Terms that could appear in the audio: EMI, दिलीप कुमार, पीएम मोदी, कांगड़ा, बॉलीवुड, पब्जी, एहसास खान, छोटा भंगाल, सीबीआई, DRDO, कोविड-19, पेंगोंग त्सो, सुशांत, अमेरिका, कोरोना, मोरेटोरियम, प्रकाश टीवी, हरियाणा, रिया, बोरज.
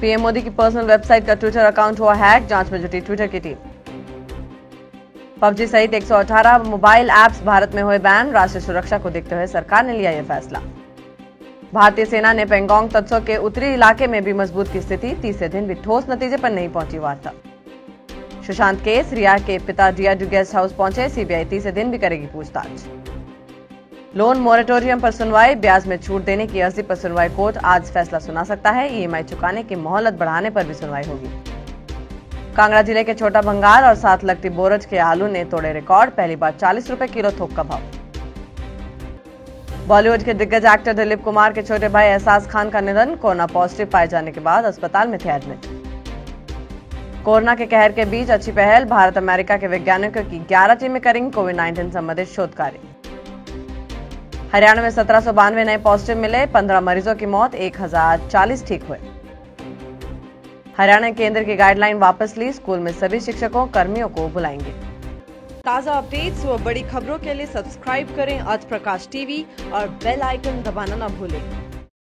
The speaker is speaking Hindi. पीएम मोदी की पर्सनल वेबसाइट का ट्विटर अकाउंट हुआ हैक, जांच में जुटी ट्विटर की टीम। पब्जी सहित 118 मोबाइल ऐप्स भारत में हुए बैन, राष्ट्रीय सुरक्षा को देखते हुए सरकार ने लिया यह फैसला। भारतीय सेना ने पेंगोंग त्सो के उत्तरी इलाके में भी मजबूत की स्थिति, तीसरे दिन भी ठोस नतीजे पर नहीं पहुंची वार्ता। सुशांत केस, रिया के पिता DRDO गेस्ट हाउस पहुंचे, सीबीआई तीसरे दिन भी करेगी पूछताछ। लोन मोरेटोरियम पर सुनवाई, ब्याज में छूट देने की अर्जी पर सुनवाई कोर्ट आज फैसला सुना सकता है, EMI चुकाने की मोहलत बढ़ाने पर भी सुनवाई होगी। कांगड़ा जिले के छोटा भंगाल और साथ लगती बोरज के आलू ने तोड़े रिकॉर्ड, पहली बार 40 रुपए किलो थोक का भाव। बॉलीवुड के दिग्गज एक्टर दिलीप कुमार के छोटे भाई एहसास खान का निधन, कोरोना पॉजिटिव पाए जाने के बाद अस्पताल में थे एडमिट। कोरोना के कहर के बीच अच्छी पहल, भारत अमेरिका के वैज्ञानिकों की 11 टीमें करेंगी कोविड-19 संबंधित शोध कार्य। हरियाणा में 1792 नए पॉजिटिव मिले, 15 मरीजों की मौत, 1040 ठीक हुए। हरियाणा केंद्र की गाइडलाइन वापस ली, स्कूल में सभी शिक्षकों कर्मियों को बुलाएंगे। ताज़ा अपडेट्स व बड़ी खबरों के लिए सब्सक्राइब करें आज प्रकाश टीवी और बेल आइकन दबाना न भूलें।